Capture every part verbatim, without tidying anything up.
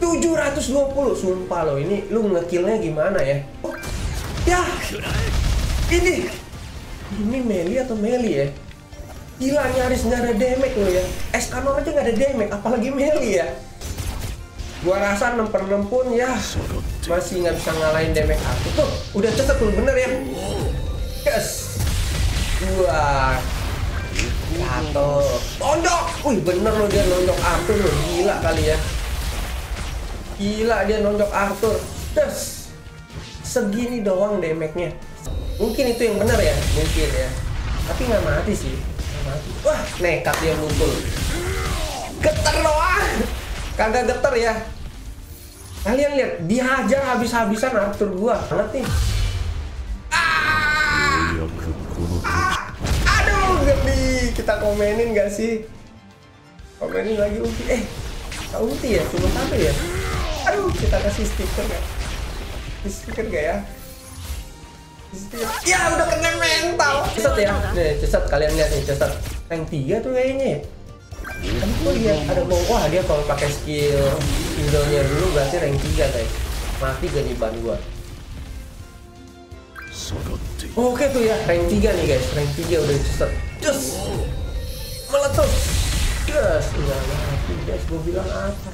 tujuh ratus dua puluh. Sumpah lo, ini lu nge-killnya gimana ya? Oh, ya. Ini. Ini melee atau melee ya? Gila, nyaris nggak ada damage lo ya. Escanor aja nggak ada damage, apalagi melee ya. Gua rasa enam per enam pun ya masih nggak bisa ngalahin damage aku tuh. Udah cetek lu bener ya. Yes. Wah. Satu. Nondok. Wih, bener lo dia nondok Arthur lo. Gila kali ya. Gila dia nondok Arthur. Yes. Segini doang damage-nya. Mungkin itu yang benar ya, mungkin ya. Tapi nggak mati sih. Nggak mati. Wah, nekat dia muncul. Geter doang. Kagak geter ya. Kalian lihat, dihajar habis-habisan Arthur gua. Banget nih. Ah! Ah! Aduh, geli. Kita komenin nggak sih? Komenin lagi ulti. Eh, tak ulti ya? Cuma satu ya? Aduh, kita kasih stiker nggak? Stiker nggak ya? Ya udah kena mental. Ceset ya, nih ceset, kalian lihat nih ceset. Rank tiga tuh kayaknya. Tapi kok dia ada mau, wah dia kalau pakai skill Indonya dulu berarti rank tiga guys. Mati jadi ban gua. Oke tuh ya, rank tiga nih guys, rank tiga udah ceset. Just meletus. Yes, udah mati guys, gua bilang apa?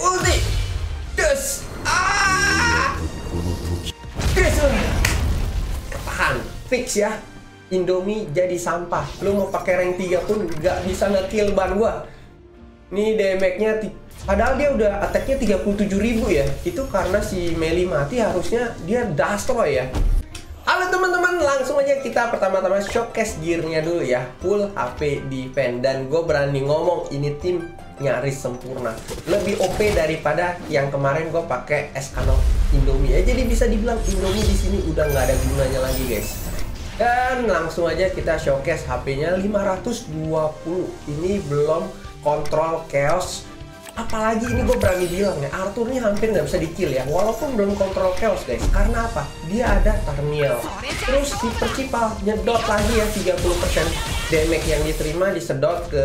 Ulti. Yes. Ketahan, fix ya. Indomie jadi sampah. Lu mau pakai rank tiga pun nggak bisa nge-kill ban gua. Nih damage-nya, padahal dia udah attack-nya tiga puluh tujuh ribu ya. Itu karena si Meli mati, harusnya dia destroy ya. Halo teman-teman, langsung aja kita pertama-tama showcase gear-nya dulu ya. Full H P defense, dan gue berani ngomong ini tim nyaris sempurna, lebih O P daripada yang kemarin gue pakai Escanor Indomie ya. Jadi bisa dibilang Indomie di sini udah nggak ada gunanya lagi guys. Dan langsung aja kita showcase H P-nya lima ratus dua puluh. Ini belum kontrol chaos. Apalagi ini gue berani bilang ya, Arthur ini hampir nggak bisa di-kill ya. Walaupun belum kontrol chaos guys. Karena apa? Dia ada Tarniel. Terus dipercipal, nyedot lagi ya tiga puluh persen. Damage yang diterima disedot ke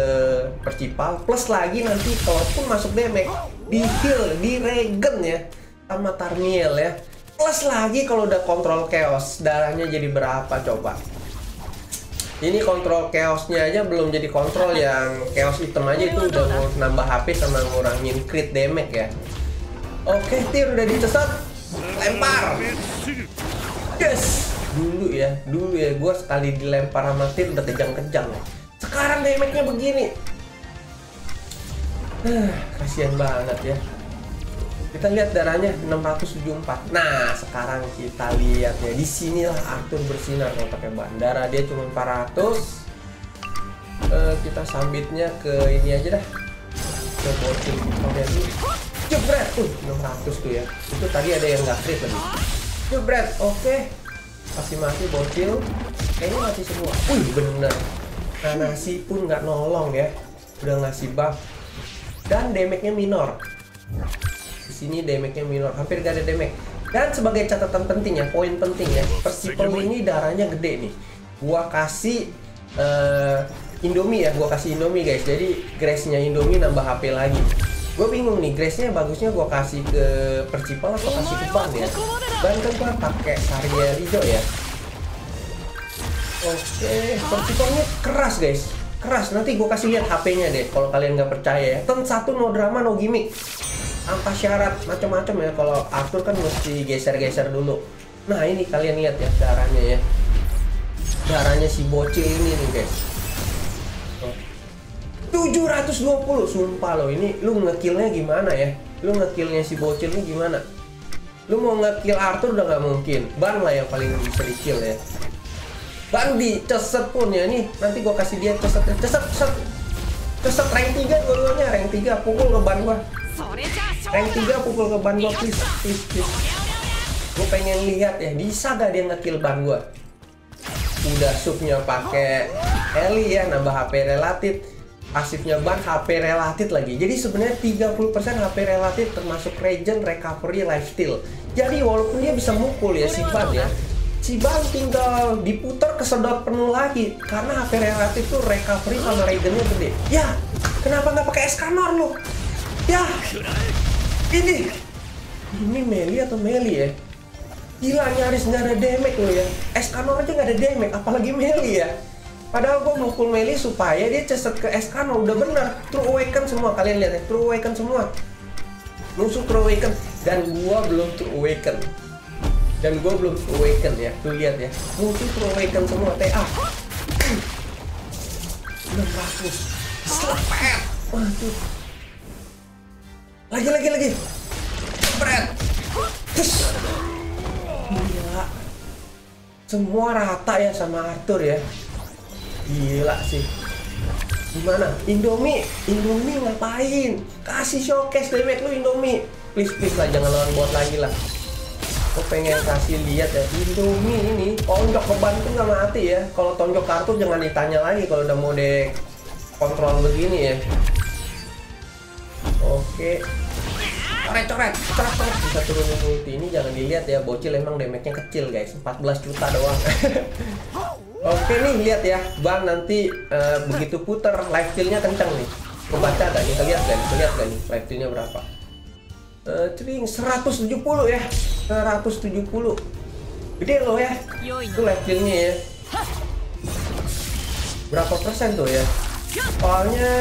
percipal, plus lagi nanti kalaupun masuk damage di heal, di regen ya sama Tarniel ya, plus lagi kalau udah kontrol chaos darahnya jadi berapa coba. Ini kontrol chaosnya aja belum jadi kontrol yang chaos item aja itu udah mau nambah H P sama ngurangin crit damage ya. Oke, tir udah dicesot, lempar. Yes. Dulu ya, dulu ya gue sekali dilempar sama tir udah kejang-kejang. Sekarang damage-nya begini. Nah, kasihan banget ya. Kita lihat darahnya enam ratus tujuh puluh empat. Nah, sekarang kita lihat ya. Di sinilah Arthur bersinar kalau pakai bandara. Dia cuma empat ratus. Uh, kita sambitnya ke ini aja dah. Ke bocil. Jebret. Uh, enam ratus tuh ya. Itu tadi ada yang nggak crit tadi. Jebret. Oke. Okay. Masih mati bocil, kayaknya mati semua. Wih bener, nah nasi pun nggak nolong ya, udah ngasih buff dan damage-nya minor. Di sini damage-nya minor, hampir gak ada damage. Dan sebagai catatan penting ya, poin penting ya, Percipal ini darahnya gede nih. Gua kasih uh, Indomie ya, gua kasih Indomie guys. Jadi grace-nya Indomie nambah H P lagi. Gue bingung nih, grace-nya bagusnya gue kasih ke percipal atau kasih ke ban ya. Ban kan gue pakai karya hijau ya. Oke, percipalnya keras guys, keras. Nanti gue kasih lihat H P-nya deh kalau kalian nggak percaya ya. Ten satu, no drama, no gimmick, tanpa syarat macam-macam ya. Kalau Arthur kan mesti geser-geser dulu. Nah ini kalian lihat ya darahnya ya, darahnya si bocil ini nih guys. tujuh ratus dua puluh, sumpah lo, ini lu nge-killnya gimana ya? Lu nge-killnya si bocil lu gimana? Lu mau nge-kill Arthur udah nggak mungkin. Ban lah yang paling bisa di-kill ya. Ban di ceset pun ya nih. Nanti gua kasih dia ceset, ceset, ceset. Ceset rank tiga dua-duanya, rank tiga pukul ke ban gua. Rank tiga pukul ke ban gua, please, please, please. Gua pengen lihat ya, bisa gak dia nge-kill ban gua? Udah subnya pakai Ellie ya, nambah H P relatif. Pasifnya ban H P relatif lagi. Jadi sebenarnya tiga puluh persen H P relatif termasuk regen, recovery, lifesteal. Jadi walaupun dia bisa mukul ya si ban ya, si ban tinggal diputar kesedot penuh lagi. Karena H P relatif tuh recovery sama regennya gede. Ya, Kenapa nggak pakai Escanor lu? Ya, ini, ini melee atau melee ya? Gila, nyaris nggak ada damage lo ya. Escanor aja nggak ada damage, apalagi melee ya. Padahal gue mau full melee supaya dia ceset ke Escanor. Udah bener, True Awaken semua, kalian lihat ya, True Awaken semua. Musuh True Awaken, dan gue belum True Awaken. Dan gue belum True Awaken ya, tuh lihat ya. Musuh True Awaken semua, T A. enam ratus, selepet. Waduh. Lagi, lagi, lagi. Spread. Gila. Semua rata ya sama Arthur ya. Gila sih. Gimana? Indomie. Indomie ngapain? Kasih showcase damage lu Indomie. Please, please lah. Jangan lawan bot lagi lah. Gue pengen kasih lihat ya. Indomie ini. Tonjok beban tuh nggak mati ya. Kalau tonjok kartu jangan ditanya lagi kalau udah mode kontrol begini ya. Oke. Coret-coret, coret-coret bisa turunin ulti ini, jangan dilihat ya, bocil emang damage-nya kecil guys, empat belas juta doang. Oke nih, lihat ya, bang nanti uh, begitu puter life steal-nya kenceng nih, kebaca gak? Kita lihat kan, kita lihat kan nih life steal-nya berapa? Uh, cering seratus tujuh puluh ya, seratus tujuh puluh, gede loh ya, itu life steal-nya ya, berapa persen tuh ya? Soalnya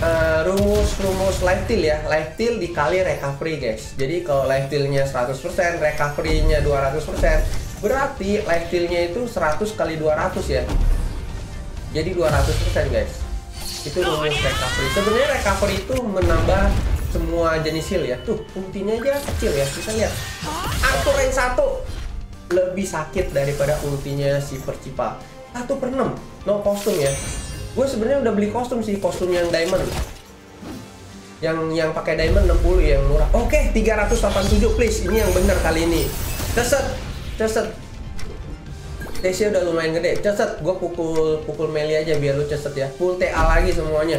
Uh, rumus-rumus life steal ya, life steal dikali recovery guys. Jadi kalau life steal-nya seratus persen, recovery-nya dua ratus persen, berarti life steal-nya itu seratus kali dua ratus ya. Jadi dua ratus persen guys. Itu rumus recovery. Sebenarnya recovery itu menambah semua jenis heal ya. Tuh, ultinya aja kecil ya. Kita lihat. Arthur yang satu lebih sakit daripada ultinya si Percipa. satu per enam, no kostum ya. Gue sebenarnya udah beli kostum sih, kostum yang diamond, yang yang pakai diamond enam puluh yang murah. Oke, tiga ratus delapan puluh tujuh please, ini yang bener kali ini. Ceset, ceset. T C udah lumayan gede. Ceset, gue pukul pukul melee aja biar lu ceset ya. Full T A lagi semuanya.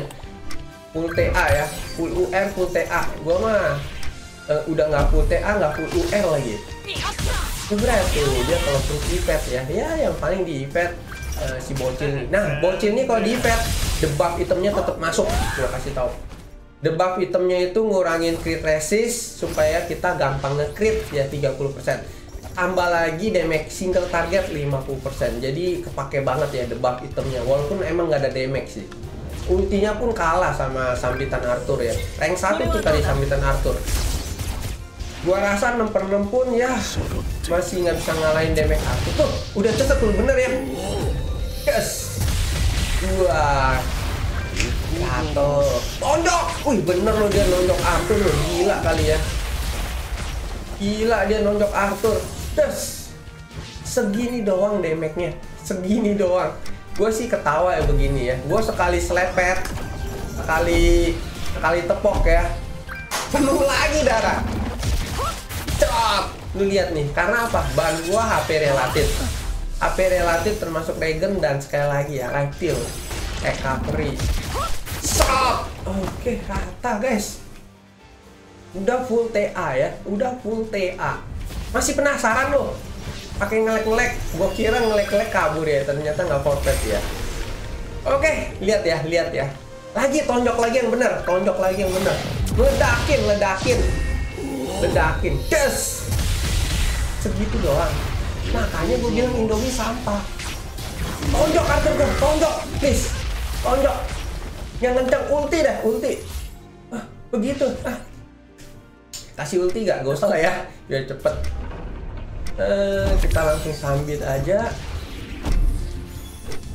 Full T A ya, full U R, full T A. Gue mah eh, udah nggak full T A, nggak full U R lagi. Berarti dia kalau full ipad ya, ya yang paling di ipad. Uh, si bocil nih. Nah, bocil nih kalau di pet, debuff itemnya tetap masuk. Gue kasih tahu. Debuff itemnya itu ngurangin crit resist supaya kita gampang nge-crit ya tiga puluh persen. Tambah lagi damage single target lima puluh persen. Jadi kepake banget ya debuff itemnya walaupun emang nggak ada damage sih. Ultinya pun kalah sama sambitan Arthur ya. Rank satu tuh tadi sambitan Arthur. Gua rasa enam per enam pun ya masih nggak bisa ngalahin damage Arthur. Tuh, udah cetek tuh bener ya. Yes. Wah. Satu. Tondok. Wih, bener loh dia nonjok Arthur loh. Gila kali ya. Gila dia nonjok Arthur. Yes. Segini doang damage-nya. Segini doang. Gue sih ketawa ya begini ya. Gue sekali selepet, sekali sekali tepok ya. Penuh lagi darah. Cop. Lu lihat nih, karena apa? Ban gua H P relatif. A P relatif termasuk Regen dan sekali lagi ya life steal, recovery, stop. Oke, rata guys. Udah full T A ya, udah full T A. Masih penasaran loh? Pakai ngelek-ngelek, gua kira ngelek-ngelek kabur ya, ternyata nggak forfeit ya. Oke, lihat ya, lihat ya. Lagi tonjok lagi yang bener, tonjok lagi yang bener. Ledakin, ledakin, ledakin. Yes. Segitu doang. Makanya gue bilang Indomie sampah. Tonjok Arthur gue, tonjok, please, tonjok. Yang kencang ulti dah, ulti. Ah, begitu. Ah. Kasih ulti gak? Gak usah lah ya, biar cepet. Eh, kita langsung sambit aja.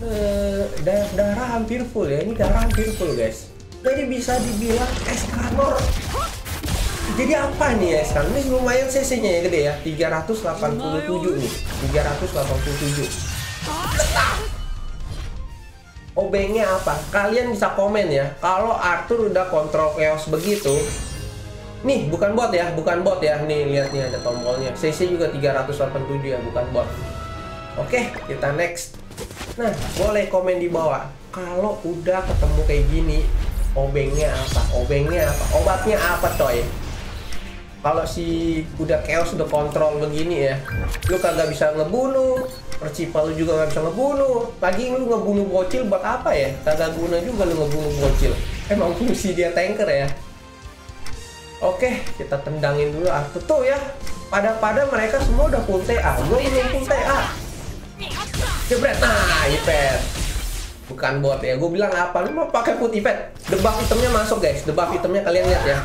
Eh, darah, darah hampir full ya, ini darah hampir full guys. Jadi bisa dibilang Escanor. Jadi apa nih ya sekarang? Ini lumayan C C-nya ya gede ya, tiga ratus delapan puluh tujuh nih, tiga ratus delapan puluh tujuh. Letak. Obengnya apa? Kalian bisa komen ya. Kalau Arthur udah kontrol chaos begitu, nih bukan bot ya, bukan bot ya. Nih lihat nih ada tombolnya. C C juga tiga ratus delapan puluh tujuh ya, bukan bot. Oke, kita next. Nah, boleh komen di bawah. Kalau udah ketemu kayak gini, obengnya apa? Obengnya apa? Obatnya apa coy? Kalau si udah chaos udah kontrol begini ya, lu kagak bisa ngebunuh, Percipa lu juga nggak bisa ngebunuh. Lagi lu ngebunuh bocil buat apa ya? Kagak guna juga lu ngebunuh bocil. Emang fungsi dia tanker ya. Oke, kita tendangin dulu Arthur tuh ya. Pada-pada mereka semua udah full T A. Gue belum full T A. Jebret, nah Ipet. Bukan bot ya. Gue bilang apa? Lu mau pakai put Ipet. Debuff itemnya masuk guys. Debuff itemnya kalian lihat ya.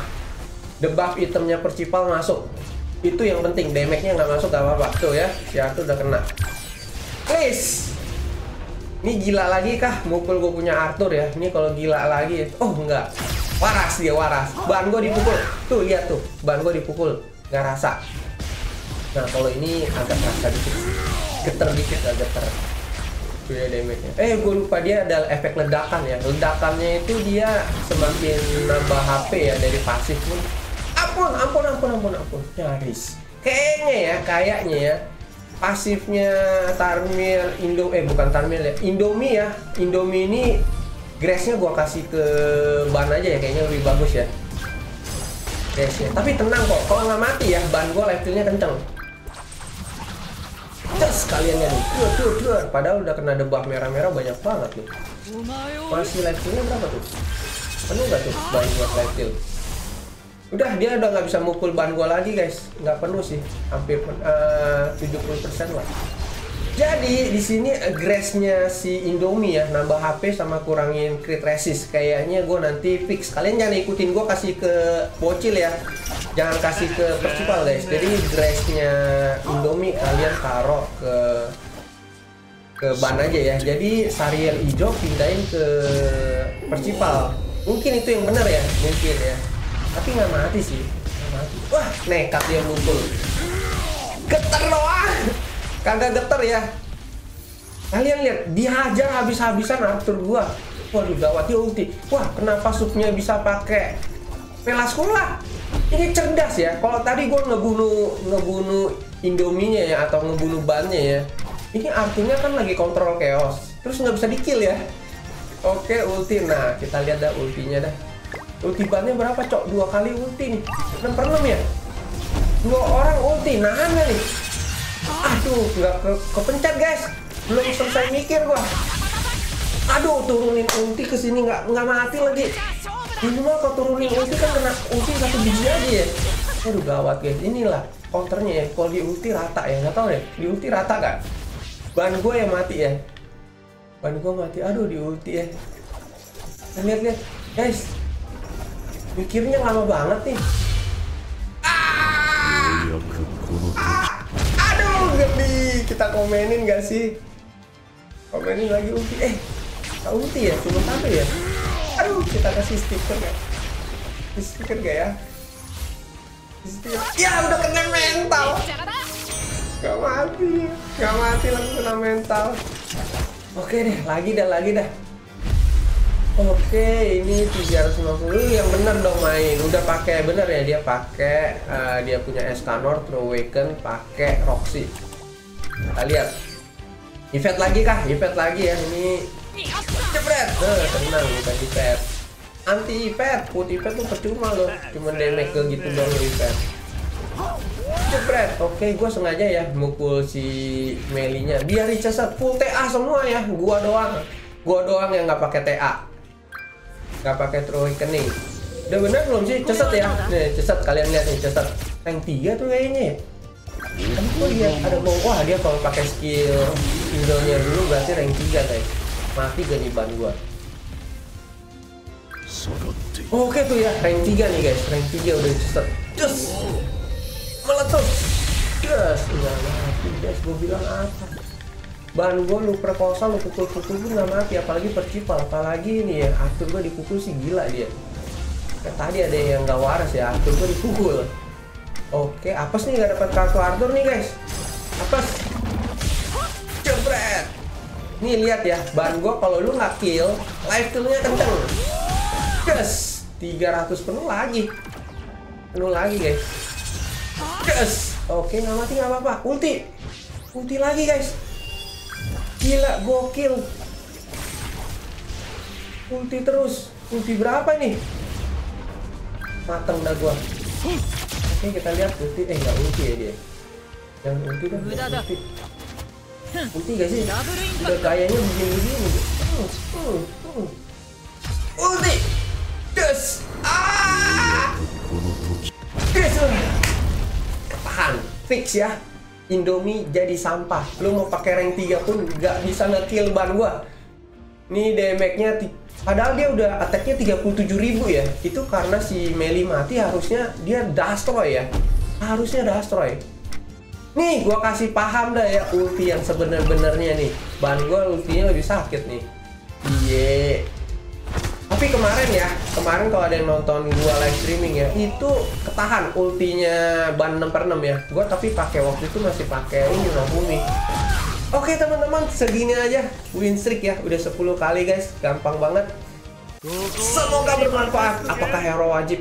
Debuff itemnya Percipal masuk. Itu yang penting. Damage-nya nggak masuk gak apa-apa. Tuh ya. Si Arthur udah kena. Please. Ini gila lagi kah? Mukul gue punya Arthur ya. Ini kalau gila lagi ya. Oh enggak. Waras dia, waras. Ban gue dipukul. Tuh, lihat tuh. Ban gue dipukul. Nggak rasa. Nah, kalau ini agak rasa dikit. Geter dikit, agak geter. Tuh ya damage-nya. Eh, gue lupa dia ada efek ledakan ya. Ledakannya itu dia semakin nambah H P ya dari pasif pun. Ampun, ampun, ampun, ampun, ampun. Nyaris. Kayaknya ya, kayaknya ya. Pasifnya Tarmil Indo... Eh, bukan Tarmil ya. Indomie ya. Indomie ini... Grace-nya gua kasih ke ban aja ya, kayaknya lebih bagus ya. Grace-nya. Tapi tenang kok, kalau nggak mati ya, ban gua levelnya kenceng. Terus kalian ya nih, duh, duh, duh. Padahal udah kena debuff merah-merah banyak banget nih. Masih levelnya berapa tuh? Penuh nggak tuh ban gua level? Udah, dia udah nggak bisa mukul ban gua lagi guys, nggak penuh sih, hampir uh, tujuh puluh persen lah. Jadi di sini grace-nya si Indomie ya, nambah H P sama kurangin crit resist. Kayaknya gue nanti fix. Kalian jangan ikutin gue kasih ke bocil ya. Jangan kasih ke Percipal guys. Jadi grace-nya Indomie kalian taruh ke ke ban aja ya. Jadi Sariel hijau pindahin ke Percipal. Mungkin itu yang benar ya, mungkin ya. Tapi nggak mati sih. Nggak mati. Wah, nekat dia muncul. Geter doang. Kagak geter ya. Kalian lihat dihajar habis-habisan Arthur gua. Waduh gawat dia ulti. Wah, kenapa supnya bisa pakai Velascola? Ini cerdas ya. Kalau tadi gua ngebunuh ngebunuh Indominya ya atau ngebunuh bannya ya. Ini Arthurnya kan lagi kontrol chaos. Terus nggak bisa di-kill ya. Oke, ulti. Nah, kita lihat dah ultinya dah. Ulti bannya berapa, Cok? Dua kali ulti nih. enam per enam ya. Dua orang ulti. Nah, aneh nih. Aduh, nggak ke kepencet guys, belum selesai mikir gua. Aduh, turunin ulti ke sini nggak nggak mati lagi. Ini mah kalau turunin ulti kan kena ulti satu biji aja ya. Aduh gawat guys, inilah counternya ya. Kalau di ulti rata ya, nggak tahu deh. Di ulti rata kan? Ban gue yang mati ya. Ban gue mati. Aduh di ulti ya. Nah, lihat lihat guys, mikirnya lama banget nih. Ah! Ah! Gede, kita komenin gak sih? Komenin lagi ulti. Eh, tak ulti ya? Cuma satu ya? Aduh, kita kasih stiker gak? Kasih stiker gak ya? Stiker. Ya, udah kena mental. Gak mati ya. Gak mati lagi kena mental. Oke deh, lagi dah, lagi dah. Oke, ini tiga ratus lima puluh yang benar dong main. Udah pakai bener ya, dia pakai uh, dia punya Escanor, True Awaken, pakai Roxy. Kita lihat. Event lagi kah? Event lagi ya ini. Jebret. Tuh, tenang bukan event. Anti event, put event tuh percuma loh. Cuman damage gitu doang event. Jebret. Oke, gua sengaja ya mukul si Melinya. Biar Richard full T A semua ya, gua doang. Gua doang yang nggak pakai T A. Nggak pakai throw rekening. Udah bener belum sih? Ceset ya. Nih, ceset. Kalian lihat nih, ceset. Rank tiga tuh kayaknya ya. Kan gue lihat ada mau. Wah, dia kalau pakai skill skill-nya dulu berarti rank tiga, guys. Mati gak nih ban gua? Oke tuh ya, rank tiga nih, guys. Rank tiga udah ceset. Just meletus. Just udah mati, guys. Gua bilang apa? Ban gue lu perkosa, lu pukul-pukul gue nggak mati, apalagi Percipal, apalagi ini ya, Arthur gue dipukul sih gila dia. Nah, tadi ada yang nggak waras ya, Arthur gue dipukul. Oke, apes nih nggak dapat kartu Arthur nih guys, apes. Jebret. Nih lihat ya, ban gue kalau lu nggak kill, life killnya kenceng. Yes, tiga ratus penuh lagi, penuh lagi guys. Yes, oke nggak mati nggak apa-apa, ulti, ulti lagi guys. Gila, gokil. Ulti terus. Ulti berapa nih? Mateng dah gua. Oke, kita lihat ulti. Eh, nggak ulti ya dia. Yang ulti dah. Ulti. Ulti gak sih? Udah kayaknya begini-begini. Uh, uh, uh. Ulti. fix ya, Indomie jadi sampah. Lu mau pakai rank tiga pun gak bisa nge-kill ban gua. Nih damage-nya, padahal dia udah attack-nya tiga puluh tujuh ribu ya. Itu karena si Meli mati, harusnya dia destroy ya. Harusnya destroy. Nih gua kasih paham dah ya ulti yang sebenar-benarnya nih. Ban gua ultinya lebih sakit nih. Iye. Yeah. Tapi kemarin ya, kemarin kalau ada yang nonton gua live streaming ya, itu ketahan ultinya ban enam per enam ya. Gua tapi pakai waktu itu masih pakai ini Nobumi. Oke teman-teman, segini aja win streak ya. Udah sepuluh kali guys, gampang banget. Semoga bermanfaat. Apakah hero wajib?